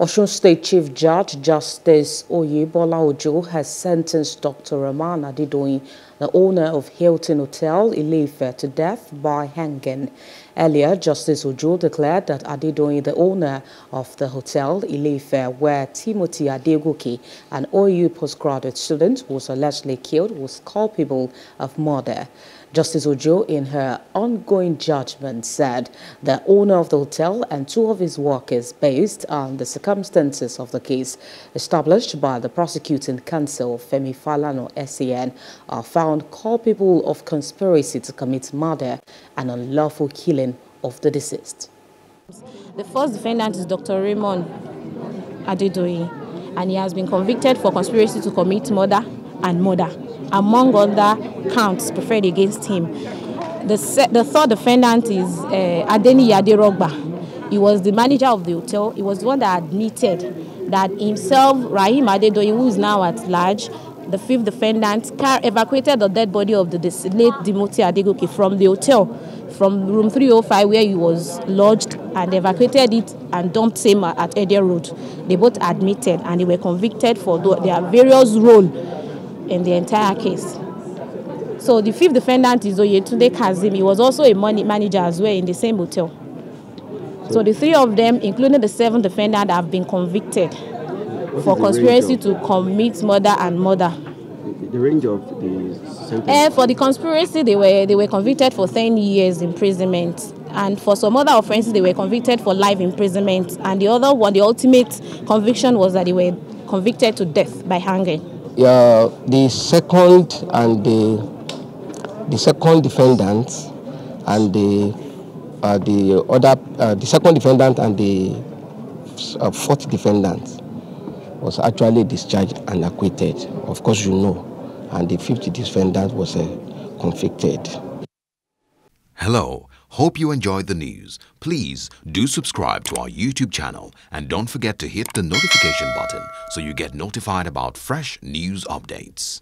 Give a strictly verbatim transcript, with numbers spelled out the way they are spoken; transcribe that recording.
Osun State Chief Judge Justice Oyebola Ojo has sentenced Doctor Rahman Adedoyin, the owner of Hilton Hotel Ile-Ife, to death by hanging. Earlier, Justice Ojo declared that Adedoyin, the owner of the hotel Ile-Ife, where Timothy Adegoke, an O A U postgraduate student who was allegedly killed, was culpable of murder. Justice Ojo, in her ongoing judgment, said the owner of the hotel and two of his workers, based on the circumstances of the case established by the prosecuting counsel, Femi Falano S A N, are found culpable of conspiracy to commit murder and unlawful killing of the deceased. The first defendant is Doctor Rahman Adedoyin, and he has been convicted for conspiracy to commit murder and murder, among other counts preferred against him. The, the third defendant is uh, Adeni Yadirogba. He was the manager of the hotel. He was the one that admitted that himself, Rahim Adedoyin, who is now at large, the fifth defendant, evacuated the dead body of the late Timothy Adegoke from the hotel, from room three oh five where he was lodged, and evacuated it and dumped him at Edia Road. They both admitted and they were convicted for their various roles in the entire case. So the fifth defendant is Oyetunde Kazim. He was also a money manager as well in the same hotel. So the three of them, including the seventh defendant, have been convicted for conspiracy to commit murder and murder. The range of the sentence? Uh, for the conspiracy, they were they were convicted for ten years imprisonment, and for some other offences, they were convicted for life imprisonment. And the other one, the ultimate conviction, was that they were convicted to death by hanging. Yeah, the second and the the second defendant and the uh, the other uh, the second defendant and the uh, fourth defendant was actually discharged and acquitted, of course, you know, and the fifth defendant was uh, convicted. Hello, hope you enjoyed the news. Please do subscribe to our YouTube channel and don't forget to hit the notification button so you get notified about fresh news updates.